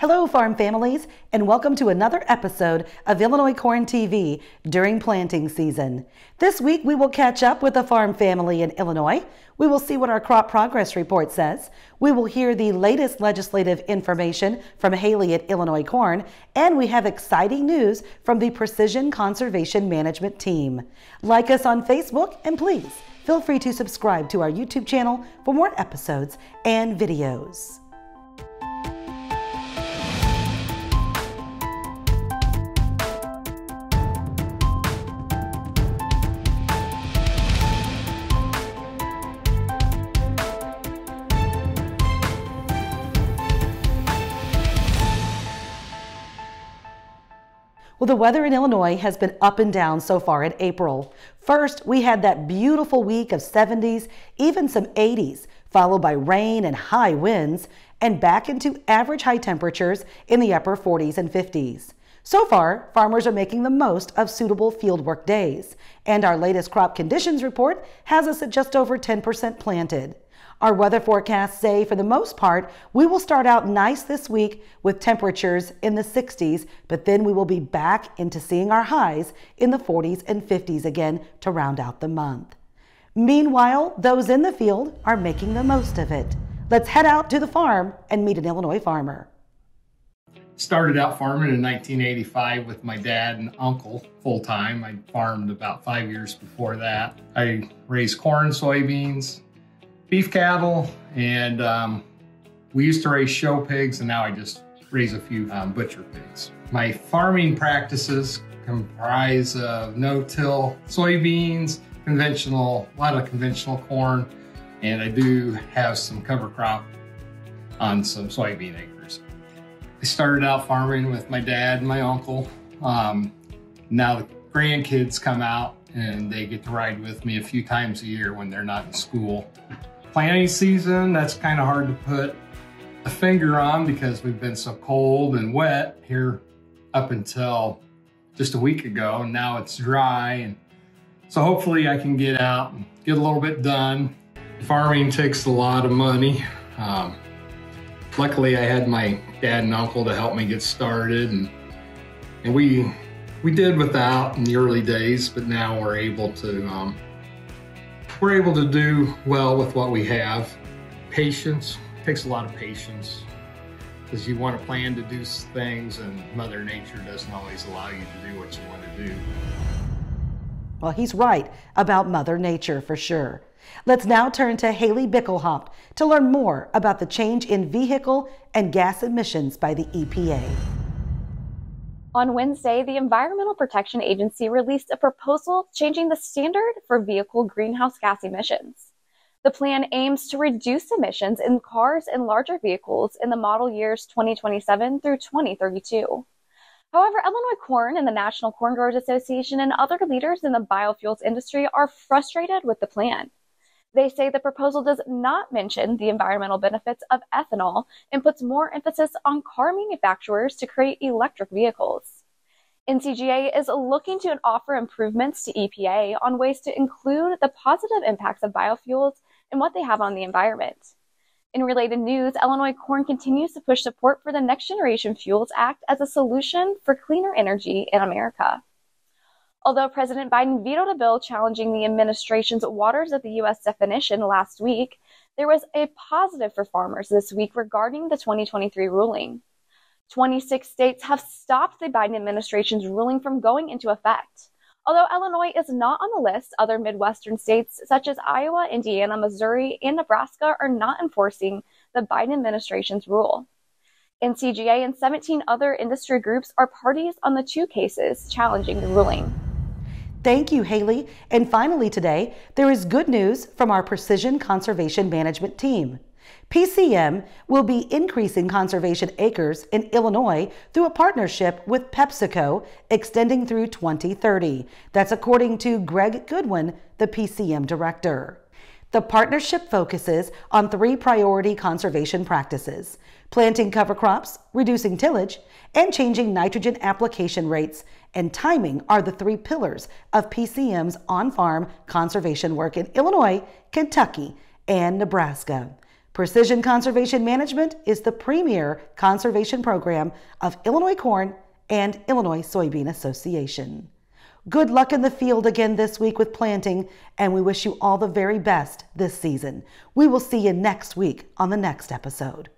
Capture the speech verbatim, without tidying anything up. Hello, farm families, and welcome to another episode of Illinois Corn T V during planting season. This week, we will catch up with a farm family in Illinois. We will see what our crop progress report says. We will hear the latest legislative information from Haley at Illinois Corn, and we have exciting news from the Precision Conservation Management Team. Like us on Facebook, and please feel free to subscribe to our YouTube channel for more episodes and videos. Well, the weather in Illinois has been up and down so far in April. First, we had that beautiful week of seventies, even some eighties, followed by rain and high winds, and back into average high temperatures in the upper forties and fifties. So far, farmers are making the most of suitable fieldwork days, and our latest crop conditions report has us at just over ten percent planted. Our weather forecasts say, for the most part, we will start out nice this week with temperatures in the sixties, but then we will be back into seeing our highs in the forties and fifties again to round out the month. Meanwhile, those in the field are making the most of it. Let's head out to the farm and meet an Illinois farmer. Started out farming in nineteen eighty-five with my dad and uncle full-time. I farmed about five years before that. I raised corn, soybeans, beef cattle, and um, we used to raise show pigs, and now I just raise a few um, butcher pigs. My farming practices comprise of no-till soybeans, conventional, a lot of conventional corn, and I do have some cover crop on some soybean acres. I started out farming with my dad and my uncle. Um, now the grandkids come out and they get to ride with me a few times a year when they're not in school. Planting season, that's kind of hard to put a finger on because we've been so cold and wet here up until just a week ago. And now it's dry, and so hopefully I can get out and get a little bit done. Farming takes a lot of money. Um, luckily I had my dad and uncle to help me get started, and, and we, we did without in the early days, but now we're able to um, We're able to do well with what we have. Patience, it takes a lot of patience because you want to plan to do things, and Mother Nature doesn't always allow you to do what you want to do. Well, he's right about Mother Nature for sure. Let's now turn to Haley Bickelhaupt to learn more about the change in vehicle and gas emissions by the E P A. On Wednesday, the Environmental Protection Agency released a proposal changing the standard for vehicle greenhouse gas emissions. The plan aims to reduce emissions in cars and larger vehicles in the model years twenty twenty-seven through twenty thirty-two. However, Illinois Corn and the National Corn Growers Association and other leaders in the biofuels industry are frustrated with the plan. They say the proposal does not mention the environmental benefits of ethanol and puts more emphasis on car manufacturers to create electric vehicles. N C G A is looking to offer improvements to E P A on ways to include the positive impacts of biofuels and what they have on the environment. In related news, Illinois Corn continues to push support for the Next Generation Fuels Act as a solution for cleaner energy in America. Although President Biden vetoed a bill challenging the administration's waters of the U S definition last week, there was a positive for farmers this week regarding the twenty twenty-three ruling. twenty-six states have stopped the Biden administration's ruling from going into effect. Although Illinois is not on the list, other Midwestern states such as Iowa, Indiana, Missouri, and Nebraska are not enforcing the Biden administration's rule. N C G A and seventeen other industry groups are parties on the two cases challenging the ruling. Thank you, Haley. And finally today, there is good news from our Precision Conservation Management Team. P C M will be increasing conservation acres in Illinois through a partnership with PepsiCo extending through twenty thirty. That's according to Greg Goodwin, the P C M director. The partnership focuses on three priority conservation practices: planting cover crops, reducing tillage, and changing nitrogen application rates and timing are the three pillars of P C M's on-farm conservation work in Illinois, Kentucky, and Nebraska. Precision Conservation Management is the premier conservation program of Illinois Corn and Illinois Soybean Association. Good luck in the field again this week with planting, and we wish you all the very best this season. We will see you next week on the next episode.